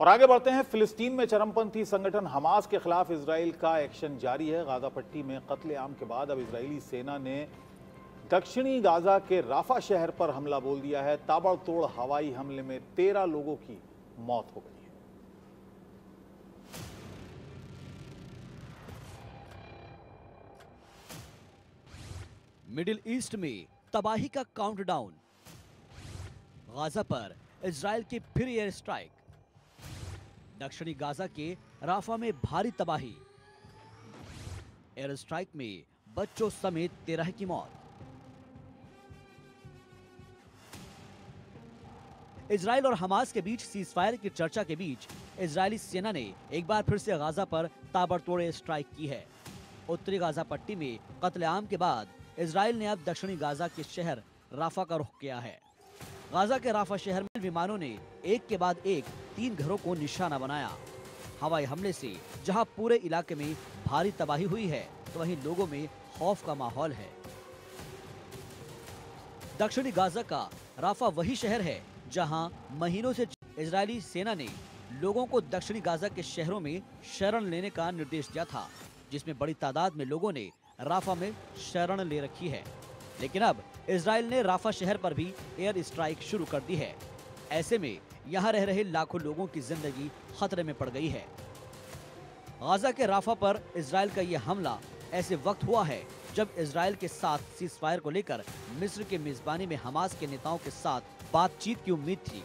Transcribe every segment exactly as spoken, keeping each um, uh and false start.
और आगे बढ़ते हैं। फिलिस्तीन में चरमपंथी संगठन हमास के खिलाफ इज़राइल का एक्शन जारी है। गाजा पट्टी में कत्लेआम के बाद अब इज़राइली सेना ने दक्षिणी गाजा के राफा शहर पर हमला बोल दिया है। ताबड़तोड़ हवाई हमले में तेरह लोगों की मौत हो गई है। मिडिल ईस्ट में तबाही का काउंटडाउन, गाजा पर इज़राइल की फिर एयर स्ट्राइक, दक्षिणी गाजा के राफा में भारी तबाही, एयर स्ट्राइक में बच्चों समेत तेरह की मौत। इज़राइल और हमास के बीच सीजफायर की चर्चा के बीच इज़राइली सेना ने एक बार फिर से गाजा पर ताबड़तोड़ एयर स्ट्राइक की है। उत्तरी गाजा पट्टी में कत्लेआम के बाद इज़राइल ने अब दक्षिणी गाजा के शहर राफा का रुख किया है। गाजा के राफा शहर में विमानों ने एक के बाद एक तीन घरों को निशाना बनाया। हवाई हमले से जहां पूरे इलाके में भारी तबाही हुई है, तो वहीं लोगों में खौफ का माहौल है। दक्षिणी गाजा का राफा वही शहर है जहां महीनों से इजरायली सेना ने लोगों को दक्षिणी गाजा के शहरों में शरण लेने का निर्देश दिया था, जिसमें बड़ी तादाद में लोगों ने राफा में शरण ले रखी है। लेकिन अब इजराइल ने राफा शहर पर भी एयर स्ट्राइक शुरू कर दी है। ऐसे में यहाँ रह रहे लाखों लोगों की जिंदगी खतरे में पड़ गई है। गाजा के राफा पर इजराइल का ये हमला ऐसे वक्त हुआ है जब इजराइल के साथ सीजफायर को लेकर मिस्र के मेजबानी में हमास के नेताओं के साथ बातचीत की उम्मीद थी।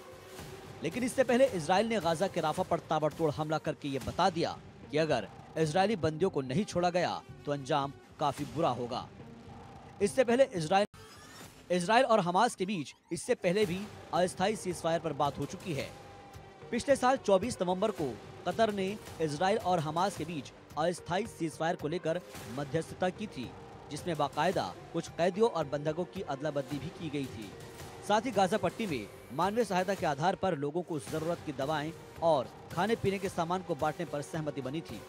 लेकिन इससे पहले इजराइल ने गाजा के राफा पर ताबड़तोड़ हमला करके ये बता दिया कि अगर इजरायली बंदियों को नहीं छोड़ा गया तो अंजाम काफी बुरा होगा। इससे पहले इजराइल इजराइल और हमास के बीच इससे पहले भी अस्थायी सीजफायर पर बात हो चुकी है। पिछले साल चौबीस नवंबर को कतर ने इजराइल और हमास के बीच अस्थायी सीजफायर को लेकर मध्यस्थता की थी, जिसमें बाकायदा कुछ कैदियों और बंधकों की अदला बदली भी की गई थी। साथ ही गाजा पट्टी में मानवीय सहायता के आधार पर लोगों को जरूरत की दवाएं और खाने पीने के सामान को बांटने पर सहमति बनी थी।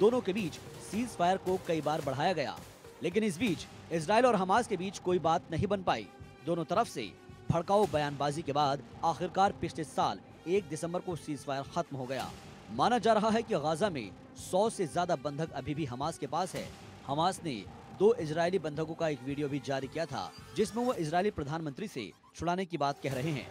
दोनों के बीच सीजफायर को कई बार बढ़ाया गया, लेकिन इस बीच इजराइल और हमास के बीच कोई बात नहीं बन पाई। दोनों तरफ से भड़काऊ बयानबाजी के बाद आखिरकार पिछले साल एक दिसंबर को सीजफायर खत्म हो गया। माना जा रहा है कि गाजा में सौ से ज्यादा बंधक अभी भी हमास के पास है। हमास ने दो इजरायली बंधकों का एक वीडियो भी जारी किया था, जिसमें वो इजरायली प्रधानमंत्री से छुड़ाने की बात कह रहे हैं।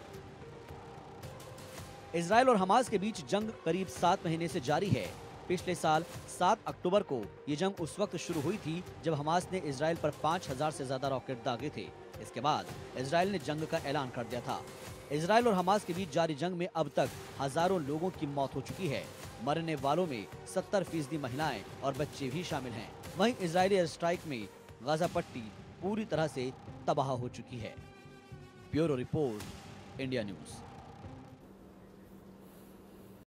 इजराइल और हमास के बीच जंग करीब सात महीने से जारी है। पिछले साल सात अक्टूबर को ये जंग उस वक्त शुरू हुई थी जब हमास ने इजराइल पर पाँच हज़ार से ज्यादा रॉकेट दागे थे। इसके बाद इजराइल ने जंग का ऐलान कर दिया था। इजराइल और हमास के बीच जारी जंग में अब तक हजारों लोगों की मौत हो चुकी है। मरने वालों में सत्तर फीसदी महिलाएं और बच्चे भी शामिल हैं। वहीं इजरायली एयर स्ट्राइक में गाजा पट्टी पूरी तरह से तबाह हो चुकी है। Bureau report, India news.